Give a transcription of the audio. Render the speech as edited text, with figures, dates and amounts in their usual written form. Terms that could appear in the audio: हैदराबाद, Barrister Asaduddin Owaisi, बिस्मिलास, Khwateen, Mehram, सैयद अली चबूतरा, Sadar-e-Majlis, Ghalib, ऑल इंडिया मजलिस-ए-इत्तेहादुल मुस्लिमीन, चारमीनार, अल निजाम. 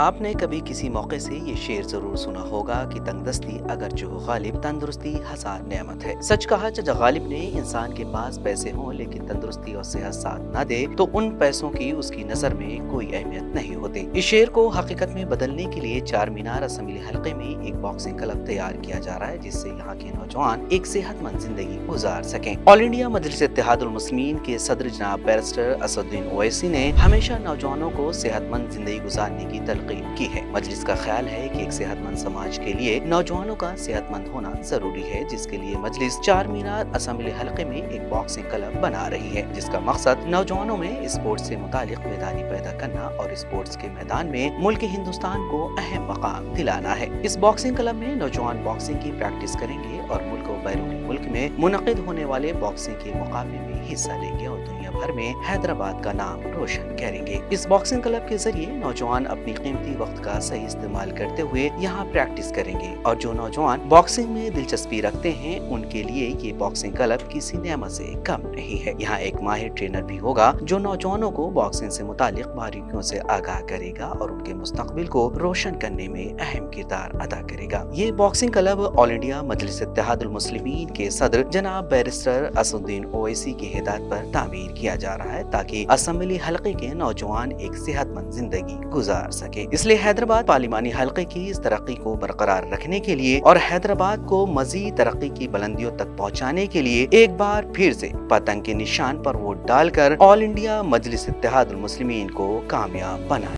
आपने कभी किसी मौके से ये शेर जरूर सुना होगा कि तंगदस्ती अगर जो गालिब तंदुरुस्ती हजार नेमत है। सच कहा जज गालिब ने, इंसान के पास पैसे हों लेकिन तंदुरुस्ती और सेहत साथ ना दे तो उन पैसों की उसकी नजर में कोई अहमियत नहीं होती। इस शेर को हकीकत में बदलने के लिए चारमीनार असम्बली हल्के में एक बॉक्सिंग क्लब तैयार किया जा रहा है, जिससे यहाँ के नौजवान एक सेहतमंद जिंदगी गुजार सकें। ऑल इंडिया मजलिस-ए-इत्तेहादुल मुस्लिमीन के सदर जनाब बैरिस्टर असदुद्दीन ओवैसी ने हमेशा नौजवानों को सेहतमंद जिंदगी गुजारने की तलकीन की है। मजलिस का ख्याल है कि एक सेहतमंद समाज के लिए नौजवानों का सेहतमंद होना जरूरी है, जिसके लिए मजलिस चारमीनार असम्बली हल्के में एक बॉक्सिंग क्लब बना रही है, जिसका मकसद नौजवानों में स्पोर्ट्स से मुतालिक बेदारी पैदा करना और स्पोर्ट्स के मैदान में मुल्क हिंदुस्तान को अहम मकाम दिलाना है। इस बॉक्सिंग क्लब में नौजवान बॉक्सिंग की प्रैक्टिस करेंगे और मुल्क और बैरून मुल्क में मुनक़िद होने वाले बॉक्सिंग के मुकाबले में हिस्सा लेंगे और दुनिया भर में हैदराबाद का नाम रोशन करेंगे। इस बॉक्सिंग क्लब के जरिए नौजवान अपनी कीमती वक्त का सही इस्तेमाल करते हुए यहाँ प्रैक्टिस करेंगे और जो नौजवान बॉक्सिंग में दिलचस्पी रखते हैं उनके लिए ये बॉक्सिंग क्लब किसी नेमत से कम नहीं है। यहाँ एक माहिर ट्रेनर भी होगा जो नौजवानों को बॉक्सिंग से मुतालिक बारीकियों से आगाह करेगा और उनके मुस्तकबिल को रोशन करने में अहम किरदार अदा करेगा। ये boxing club ऑल इंडिया मजलिस-ए-इत्तेहादुल मुस्लिमीन के सदर जनाब बैरिस्टर असदुद्दीन ओवैसी की हिदायत पर तामीर किया जा रहा है, ताकि असम्बली हल्के के नौजवान एक सेहतमंद जिंदगी गुजार सके। इसलिए हैदराबाद पार्लिमानी हल्के की इस तरक्की को बरकरार रखने के लिए और हैदराबाद को मजीद तरक्की की बुलंदियों तक पहुँचाने के लिए एक बार फिर से पतंग के निशान पर वोट डालकर ऑल इंडिया मजलिस-ए-इत्तेहादुल मुस्लिमीन को कामयाब बनाए।